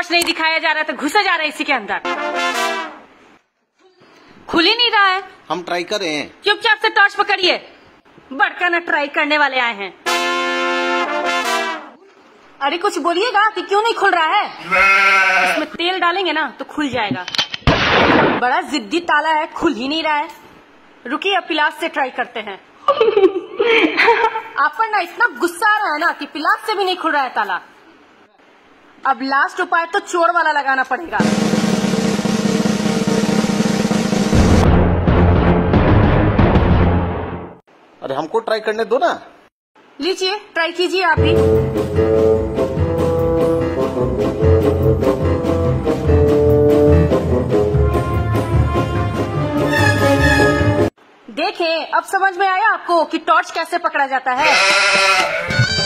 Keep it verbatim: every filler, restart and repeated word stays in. Knots नहीं दिखाया जा रहा है तो घुसा जा रहा है इसी के अंदर, खुल ही नहीं रहा है। हम ट्राई कर रहे हैं। चुपचाप से टॉर्च पकड़िए, भड़काना ट्राई करने वाले आए हैं। अरे कुछ बोलिएगा कि क्यों नहीं खुल रहा है। इसमें तेल डालेंगे ना तो खुल जाएगा। बड़ा जिद्दी ताला है, खुल ही नहीं रहा है। रुकिए अब पिलास से ट्राई करते हैं। आप पर ना इतना गुस्सा आ रहा है ना कि पिलास से भी नहीं खुल रहा है ताला। अब लास्ट उपाय तो चोर वाला लगाना पड़ेगा। अरे हमको ट्राई करने दो ना। लीजिए ट्राई कीजिए आप ही। देखें अब समझ में आया आपको कि टॉर्च कैसे पकड़ा जाता है।